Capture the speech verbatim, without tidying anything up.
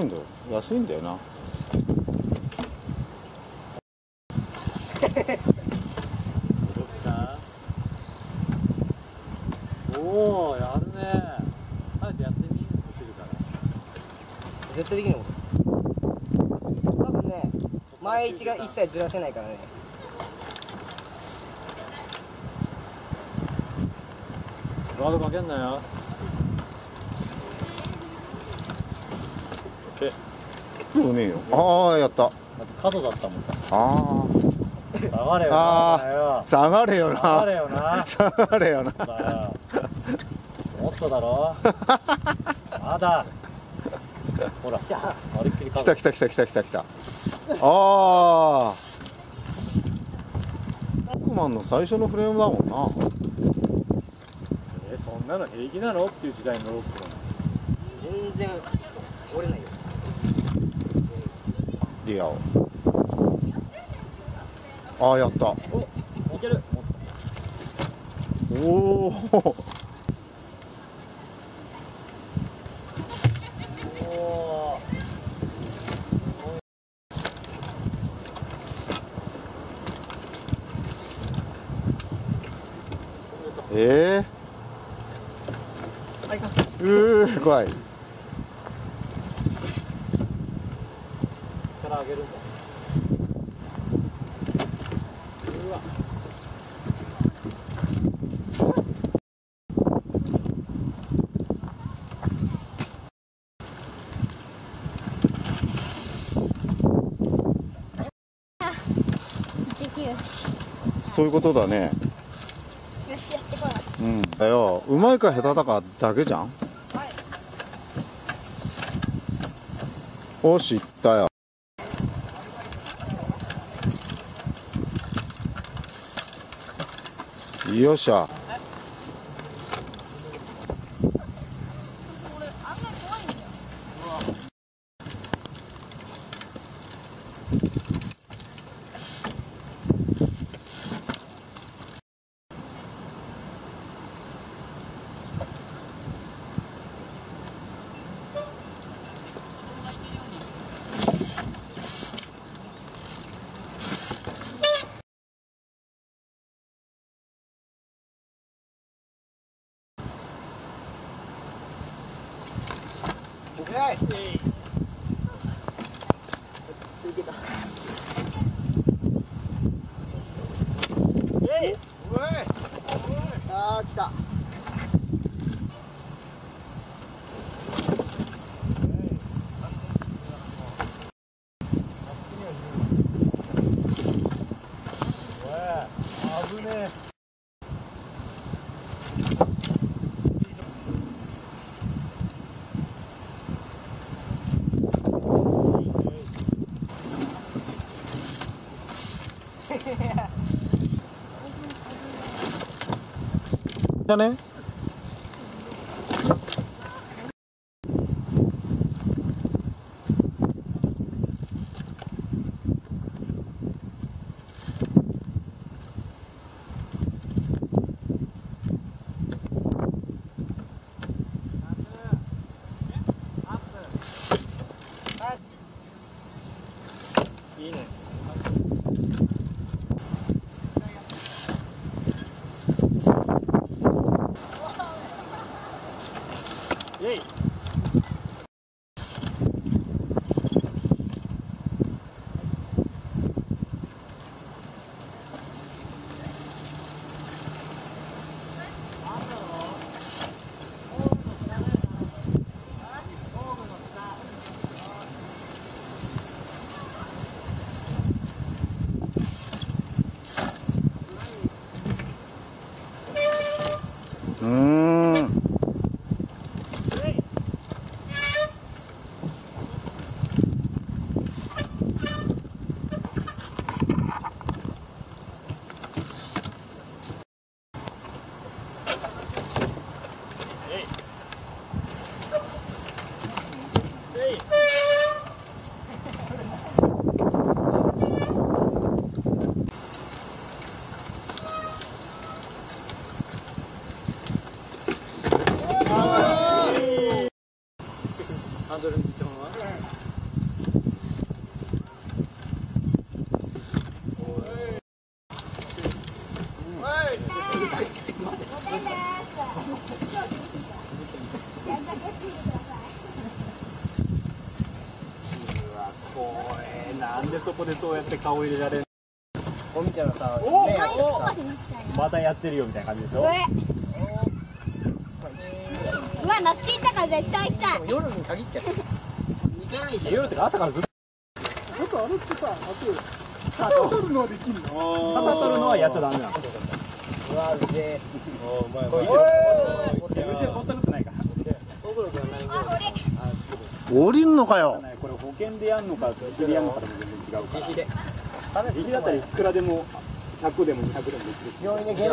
いんだよ、安いんだよな。おお、やるね。あえてやってみるから。絶対できないこと。多分ね、前位置が一切ずらせないからね。ワードかけんなよ。そうねえよ。ああ、やった。角だったもんさ。ああ。下がれよ。ああ。下がれよな。下がれよな。下がれよな。もっとだろ。まだ。ほら。来た来た来た来た来た来た。ああ。ロックマンの最初のフレームだもんな。え、そんなの平気なのっていう時代のロックマン。全然折れないよ。ああ、やった。お、いける。おお。ええー。うー、怖い。上げるんだ。うわ。そういうことだね。よし、やってこい。うん、だよ。うまいか下手だかだけじゃん。はい、おし、いったよ。よっしゃ。はい、いけた。えい、おい、ああ、来た。危ねえ。だね。いいね。でそこでそうやって顔入れられるおみたいなさ、またやってるよみたいな感じでしょ。うわ、ナスキンだから絶対行きたい。夜に限っちゃう。夜ってか朝からずっとあれってさ、あと旗取るのはできるの？旗取るのはやっちゃダメなの。うわ、うぜえ。うぜえ、ほったことないから。降りんのかよ。これ保険でやんのか、自費でやんのかでも全然違うから。自費で。自費だったらいくらでもひゃくでもにひゃくでもできる。